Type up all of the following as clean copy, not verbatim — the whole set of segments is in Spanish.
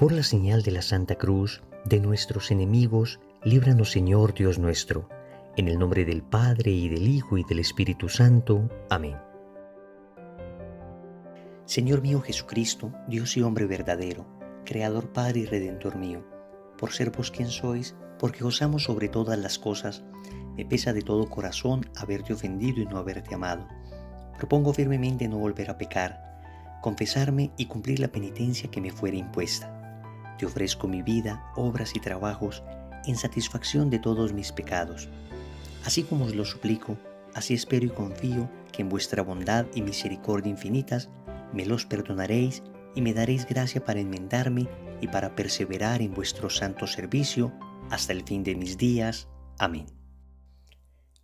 Por la señal de la Santa Cruz, de nuestros enemigos, líbranos, Señor Dios nuestro. En el nombre del Padre, y del Hijo, y del Espíritu Santo. Amén. Señor mío Jesucristo, Dios y hombre verdadero, Creador, Padre y Redentor mío, por ser vos quien sois, porque os amo sobre todas las cosas, me pesa de todo corazón haberte ofendido y no haberte amado. Propongo firmemente no volver a pecar, confesarme y cumplir la penitencia que me fuere impuesta. Te ofrezco mi vida, obras y trabajos, en satisfacción de todos mis pecados. Así como os lo suplico, así espero y confío que en vuestra bondad y misericordia infinitas me los perdonaréis y me daréis gracia para enmendarme y para perseverar en vuestro santo servicio hasta el fin de mis días. Amén.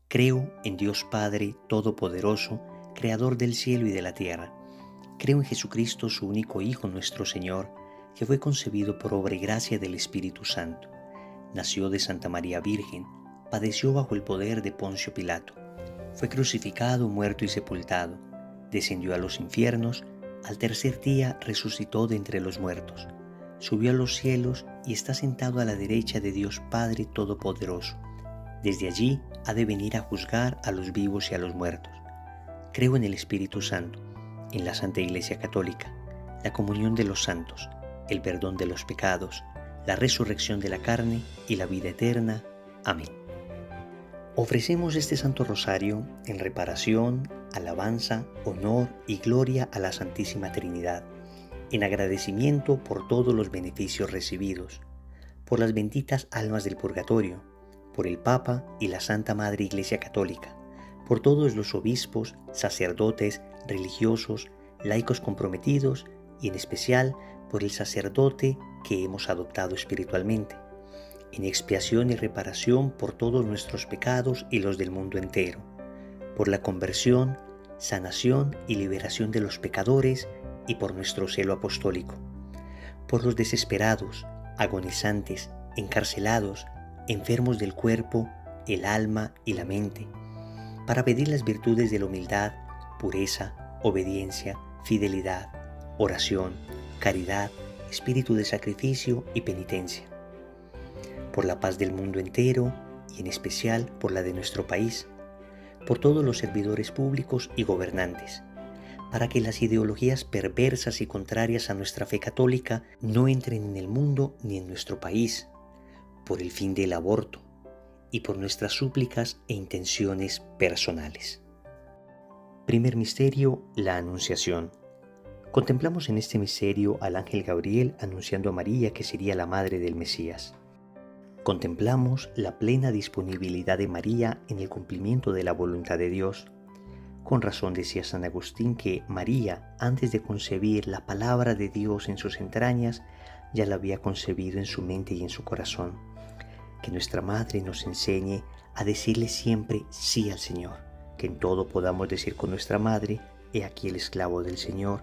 Creo en Dios Padre Todopoderoso, Creador del cielo y de la tierra. Creo en Jesucristo, su único Hijo, nuestro Señor, que fue concebido por obra y gracia del Espíritu Santo. Nació de Santa María Virgen, padeció bajo el poder de Poncio Pilato, fue crucificado, muerto y sepultado, descendió a los infiernos, al tercer día resucitó de entre los muertos, subió a los cielos y está sentado a la derecha de Dios Padre Todopoderoso. Desde allí ha de venir a juzgar a los vivos y a los muertos. Creo en el Espíritu Santo, en la Santa Iglesia Católica, la comunión de los santos, el perdón de los pecados, la resurrección de la carne y la vida eterna. Amén. Ofrecemos este Santo Rosario en reparación, alabanza, honor y gloria a la Santísima Trinidad, en agradecimiento por todos los beneficios recibidos, por las benditas almas del purgatorio, por el Papa y la Santa Madre Iglesia Católica, por todos los obispos, sacerdotes, religiosos, laicos comprometidos y en especial por el sacerdote que hemos adoptado espiritualmente, en expiación y reparación por todos nuestros pecados y los del mundo entero, por la conversión, sanación y liberación de los pecadores y por nuestro celo apostólico, por los desesperados, agonizantes, encarcelados, enfermos del cuerpo, el alma y la mente, para pedir las virtudes de la humildad, pureza, obediencia, fidelidad, oración, caridad, espíritu de sacrificio y penitencia, por la paz del mundo entero y en especial por la de nuestro país, por todos los servidores públicos y gobernantes, para que las ideologías perversas y contrarias a nuestra fe católica no entren en el mundo ni en nuestro país, por el fin del aborto y por nuestras súplicas e intenciones personales. Primer misterio, la Anunciación. Contemplamos en este misterio al ángel Gabriel anunciando a María que sería la madre del Mesías. Contemplamos la plena disponibilidad de María en el cumplimiento de la voluntad de Dios. Con razón decía San Agustín que María, antes de concebir la palabra de Dios en sus entrañas, ya la había concebido en su mente y en su corazón. Que nuestra Madre nos enseñe a decirle siempre sí al Señor, que en todo podamos decir con nuestra Madre, he aquí el esclavo del Señor,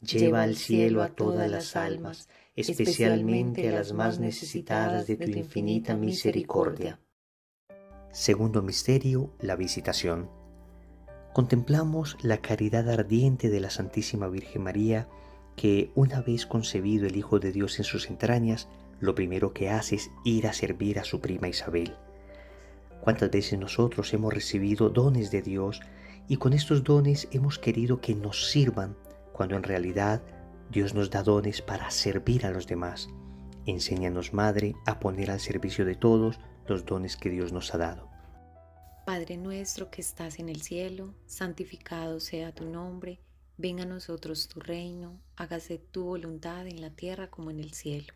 Lleva al cielo a todas las almas, especialmente a las más necesitadas de tu infinita misericordia. Segundo misterio, la visitación. Contemplamos la caridad ardiente de la Santísima Virgen María, que una vez concebido el Hijo de Dios en sus entrañas, lo primero que hace es ir a servir a su prima Isabel. ¿Cuántas veces nosotros hemos recibido dones de Dios y con estos dones hemos querido que nos sirvan, cuando en realidad Dios nos da dones para servir a los demás? Enséñanos, Madre, a poner al servicio de todos los dones que Dios nos ha dado. Padre nuestro que estás en el cielo, santificado sea tu nombre, venga a nosotros tu reino, hágase tu voluntad en la tierra como en el cielo.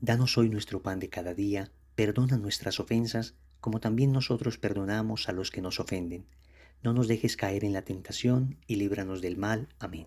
Danos hoy nuestro pan de cada día, perdona nuestras ofensas, como también nosotros perdonamos a los que nos ofenden. No nos dejes caer en la tentación y líbranos del mal. Amén.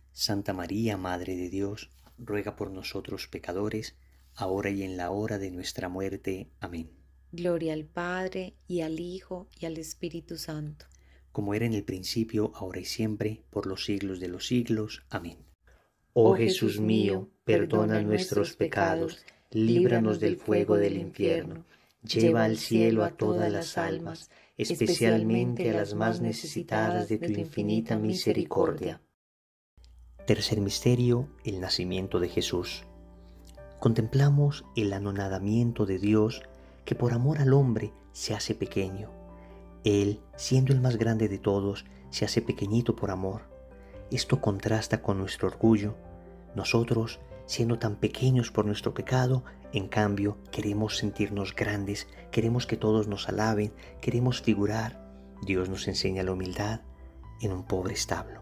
Santa María, Madre de Dios, ruega por nosotros pecadores, ahora y en la hora de nuestra muerte. Amén. Gloria al Padre, y al Hijo, y al Espíritu Santo. Como era en el principio, ahora y siempre, por los siglos de los siglos. Amén. Oh Jesús mío, perdona nuestros pecados, líbranos del fuego del infierno, lleva al cielo a todas las almas, especialmente a las más necesitadas de tu infinita misericordia. Tercer misterio, el nacimiento de Jesús. Contemplamos el anonadamiento de Dios que por amor al hombre se hace pequeño. Él, siendo el más grande de todos, se hace pequeñito por amor. Esto contrasta con nuestro orgullo. Nosotros, siendo tan pequeños por nuestro pecado, en cambio, queremos sentirnos grandes, queremos que todos nos alaben, queremos figurar. Dios nos enseña la humildad en un pobre establo.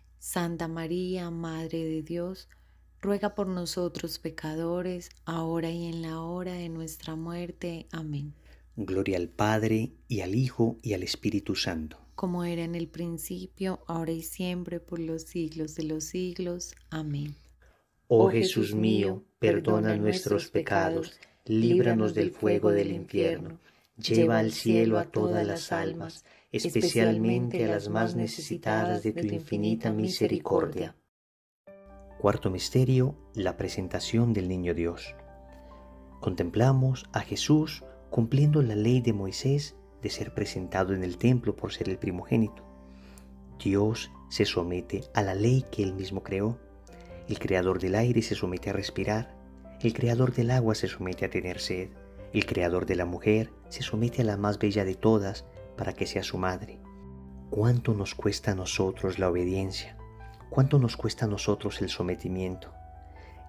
Santa María, Madre de Dios, ruega por nosotros pecadores, ahora y en la hora de nuestra muerte. Amén. Gloria al Padre, y al Hijo, y al Espíritu Santo. Como era en el principio, ahora y siempre, por los siglos de los siglos. Amén. Oh Jesús mío, perdona nuestros pecados, líbranos del fuego del infierno, lleva al cielo a todas las almas, especialmente a las más necesitadas de tu infinita misericordia. Cuarto misterio, la presentación del Niño Dios. Contemplamos a Jesús cumpliendo la ley de Moisés de ser presentado en el templo por ser el primogénito. Dios se somete a la ley que Él mismo creó. El creador del aire se somete a respirar, el creador del agua se somete a tener sed, el creador de la mujer se somete a la más bella de todas para que sea su madre. ¿Cuánto nos cuesta a nosotros la obediencia? ¿Cuánto nos cuesta a nosotros el sometimiento?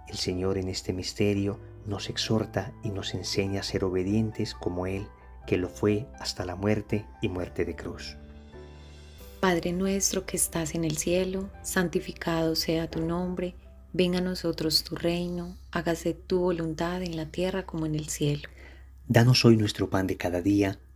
El Señor en este misterio nos exhorta y nos enseña a ser obedientes como Él, que lo fue hasta la muerte y muerte de cruz. Padre nuestro que estás en el cielo, santificado sea tu nombre, venga a nosotros tu reino, hágase tu voluntad en la tierra como en el cielo. Danos hoy nuestro pan de cada día,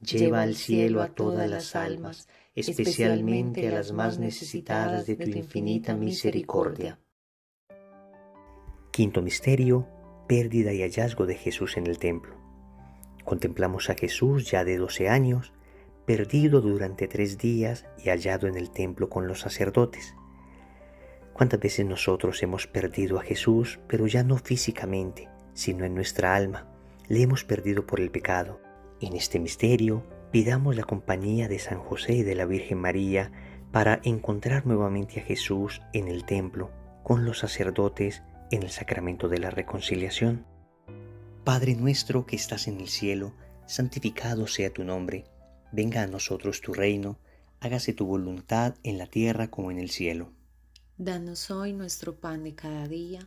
lleva al cielo a todas las almas, especialmente a las más necesitadas de tu infinita misericordia. Quinto misterio, pérdida y hallazgo de Jesús en el templo. Contemplamos a Jesús ya de 12 años, perdido durante 3 días y hallado en el templo con los sacerdotes. ¿Cuántas veces nosotros hemos perdido a Jesús, pero ya no físicamente, sino en nuestra alma? Le hemos perdido por el pecado. En este misterio, pidamos la compañía de San José y de la Virgen María para encontrar nuevamente a Jesús en el templo, con los sacerdotes, en el sacramento de la reconciliación. Padre nuestro que estás en el cielo, santificado sea tu nombre. Venga a nosotros tu reino, hágase tu voluntad en la tierra como en el cielo. Danos hoy nuestro pan de cada día,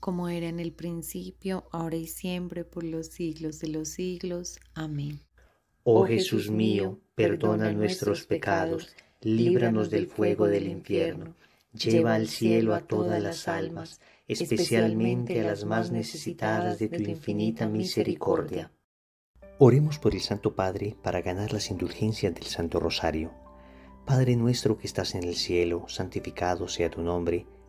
Como era en el principio, ahora y siempre, por los siglos de los siglos. Amén. Oh Jesús mío, perdona nuestros pecados, líbranos del fuego del infierno, lleva al cielo a todas las almas, especialmente a las más necesitadas de tu infinita misericordia. Oremos por el Santo Padre para ganar las indulgencias del Santo Rosario. Padre nuestro que estás en el cielo, santificado sea tu nombre.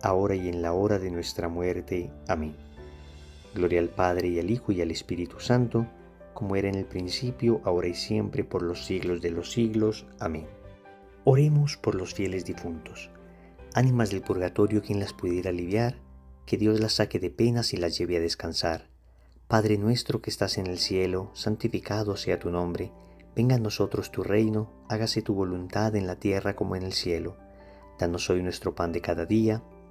ahora y en la hora de nuestra muerte. Amén. Gloria al Padre, y al Hijo, y al Espíritu Santo, como era en el principio, ahora y siempre, por los siglos de los siglos. Amén. Oremos por los fieles difuntos, ánimas del purgatorio, quien las pudiera aliviar, que Dios las saque de penas y las lleve a descansar. Padre nuestro que estás en el cielo, santificado sea tu nombre. Venga a nosotros tu reino, hágase tu voluntad en la tierra como en el cielo. Danos hoy nuestro pan de cada día,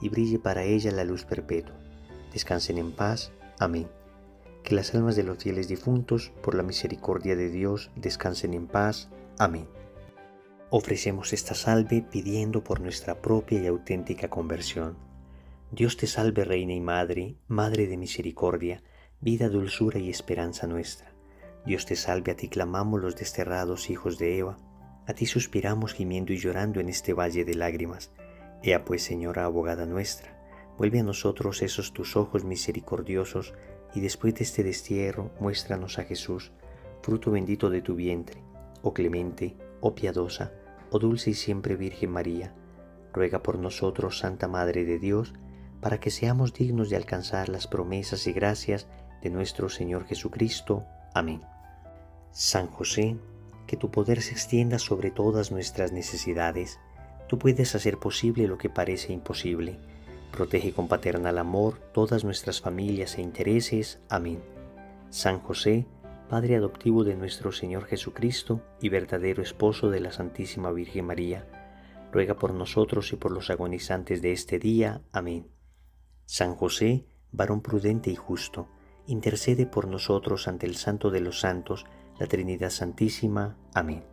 y brille para ella la luz perpetua. Descansen en paz. Amén. Que las almas de los fieles difuntos, por la misericordia de Dios, descansen en paz. Amén. Ofrecemos esta salve pidiendo por nuestra propia y auténtica conversión. Dios te salve, Reina y Madre, Madre de misericordia, vida, dulzura y esperanza nuestra. Dios te salve, a ti clamamos los desterrados hijos de Eva, a ti suspiramos gimiendo y llorando en este valle de lágrimas. Ea pues, Señora abogada nuestra, vuelve a nosotros esos tus ojos misericordiosos, y después de este destierro muéstranos a Jesús, fruto bendito de tu vientre. Oh clemente, oh piadosa, oh dulce y siempre Virgen María, ruega por nosotros, Santa Madre de Dios, para que seamos dignos de alcanzar las promesas y gracias de nuestro Señor Jesucristo. Amén. San José, que tu poder se extienda sobre todas nuestras necesidades. Tú puedes hacer posible lo que parece imposible. Protege con paternal amor todas nuestras familias e intereses. Amén. San José, Padre adoptivo de nuestro Señor Jesucristo y verdadero esposo de la Santísima Virgen María, ruega por nosotros y por los agonizantes de este día. Amén. San José, varón prudente y justo, intercede por nosotros ante el Santo de los Santos, la Trinidad Santísima. Amén.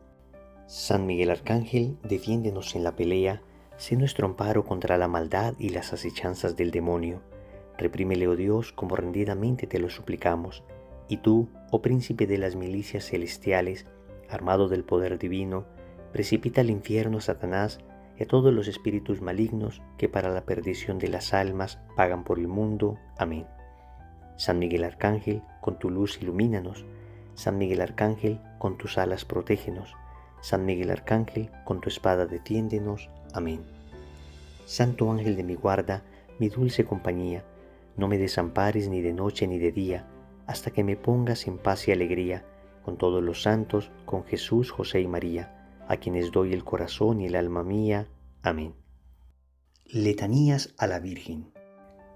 San Miguel Arcángel, defiéndenos en la pelea, sé nuestro amparo contra la maldad y las asechanzas del demonio. Reprímele, oh Dios, como rendidamente te lo suplicamos. Y tú, oh príncipe de las milicias celestiales, armado del poder divino, precipita al infierno a Satanás y a todos los espíritus malignos que para la perdición de las almas vagan por el mundo. Amén. San Miguel Arcángel, con tu luz ilumínanos. San Miguel Arcángel, con tus alas protégenos. San Miguel Arcángel, con tu espada defiéndenos. Amén. Santo ángel de mi guarda, mi dulce compañía, no me desampares ni de noche ni de día, hasta que me pongas en paz y alegría, con todos los santos, con Jesús, José y María, a quienes doy el corazón y el alma mía. Amén. Letanías a la Virgen.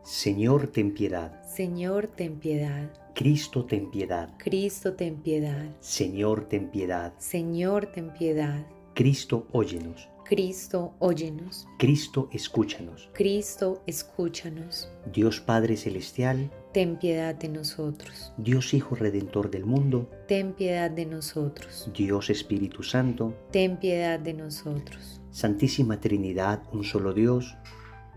Señor, ten piedad. Señor, ten piedad. Cristo, ten piedad. Cristo, ten piedad. Señor, ten piedad. Señor, ten piedad. Cristo, óyenos. Cristo, óyenos. Cristo, escúchanos. Cristo, escúchanos. Dios Padre Celestial, ten piedad de nosotros. Dios Hijo Redentor del mundo, ten piedad de nosotros. Dios Espíritu Santo, ten piedad de nosotros. Santísima Trinidad, un solo Dios,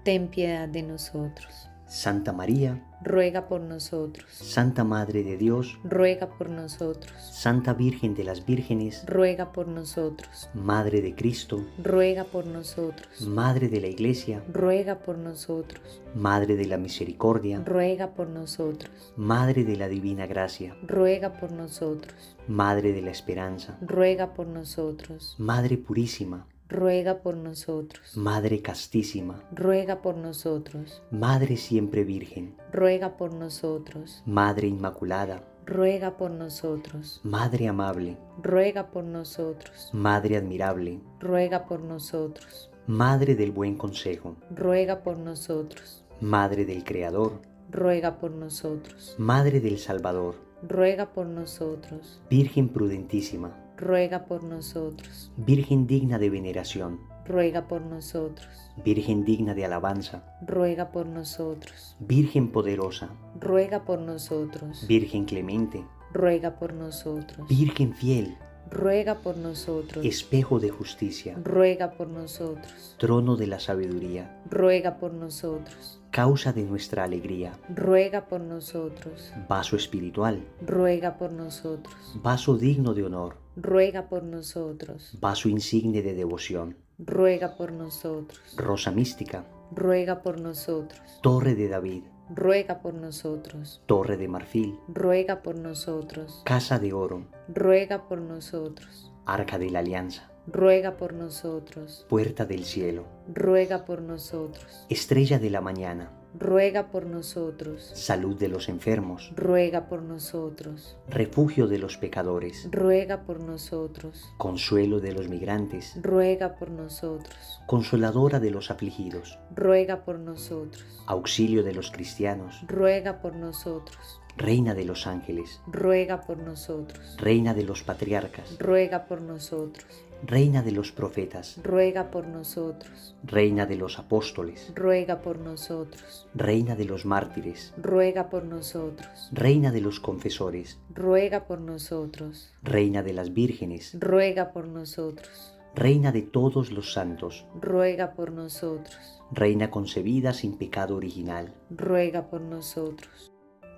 ten piedad de nosotros. Santa María, ruega por nosotros. Santa Madre de Dios, ruega por nosotros. Santa Virgen de las Vírgenes, ruega por nosotros. Madre de Cristo, ruega por nosotros. Madre de la Iglesia, ruega por nosotros. Madre de la Misericordia, ruega por nosotros. Madre de la Divina Gracia, ruega por nosotros. Madre de la Esperanza, ruega por nosotros. Madre Purísima, ruega por nosotros. Madre castísima, ruega por nosotros. Madre siempre virgen, ruega por nosotros. Madre inmaculada, ruega por nosotros. Madre amable, ruega por nosotros. Madre admirable, ruega por nosotros. Madre del buen consejo, ruega por nosotros. Madre del Creador, ruega por nosotros. Madre del Salvador, ruega por nosotros. Virgen prudentísima, ruega por nosotros. Virgen digna de veneración, ruega por nosotros. Virgen digna de alabanza, ruega por nosotros. Virgen poderosa, ruega por nosotros. Virgen clemente, ruega por nosotros. Virgen fiel, ruega por nosotros. Espejo de justicia, ruega por nosotros. Trono de la sabiduría, ruega por nosotros. Causa de nuestra alegría, ruega por nosotros. Vaso espiritual, ruega por nosotros. Vaso digno de honor, ruega por nosotros. Vaso insigne de devoción, ruega por nosotros. Rosa mística, ruega por nosotros. Torre de David, ruega por nosotros. Torre de marfil, ruega por nosotros. Casa de oro, ruega por nosotros. Arca de la alianza, ruega por nosotros. Puerta del cielo, ruega por nosotros. Estrella de la mañana, ruega por nosotros. Salud de los enfermos, ruega por nosotros. Refugio de los pecadores, ruega por nosotros. Consuelo de los migrantes, ruega por nosotros. Consoladora de los afligidos, ruega por nosotros. Auxilio de los cristianos, ruega por nosotros. Reina de los ángeles, ruega por nosotros. Reina de los patriarcas, ruega por nosotros. Reina de los profetas, ruega por nosotros. Reina de los apóstoles, ruega por nosotros. Reina de los mártires, ruega por nosotros. Reina de los confesores, ruega por nosotros. Reina de las vírgenes, ruega por nosotros. Reina de todos los santos, ruega por nosotros. Reina concebida sin pecado original, ruega por nosotros.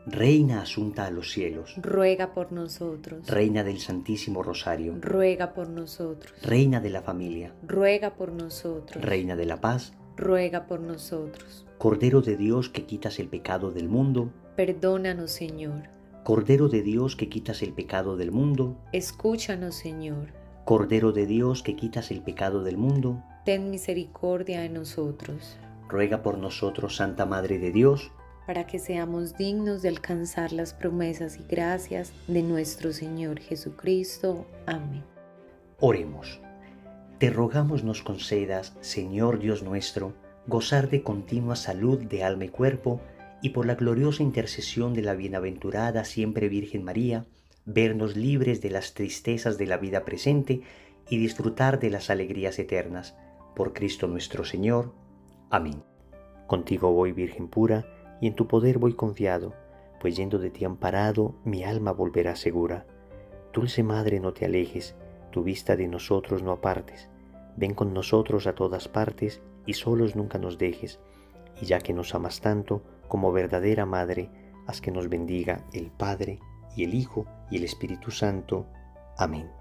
Reina asunta a los cielos, ruega por nosotros. Reina del Santísimo Rosario, ruega por nosotros. Reina de la familia, ruega por nosotros. Reina de la paz, ruega por nosotros. Cordero de Dios que quitas el pecado del mundo, perdónanos, Señor. Cordero de Dios que quitas el pecado del mundo, escúchanos, Señor. Cordero de Dios que quitas el pecado del mundo, ten misericordia de nosotros. Ruega por nosotros, Santa Madre de Dios, para que seamos dignos de alcanzar las promesas y gracias de nuestro Señor Jesucristo. Amén. Oremos. Te rogamos nos concedas, Señor Dios nuestro, gozar de continua salud de alma y cuerpo, y por la gloriosa intercesión de la bienaventurada siempre Virgen María, vernos libres de las tristezas de la vida presente y disfrutar de las alegrías eternas. Por Cristo nuestro Señor. Amén. Contigo voy, Virgen pura, y en tu poder voy confiado, pues yendo de ti amparado, mi alma volverá segura. Dulce Madre, no te alejes, tu vista de nosotros no apartes. Ven con nosotros a todas partes, y solos nunca nos dejes. Y ya que nos amas tanto, como verdadera Madre, haz que nos bendiga el Padre, y el Hijo, y el Espíritu Santo. Amén.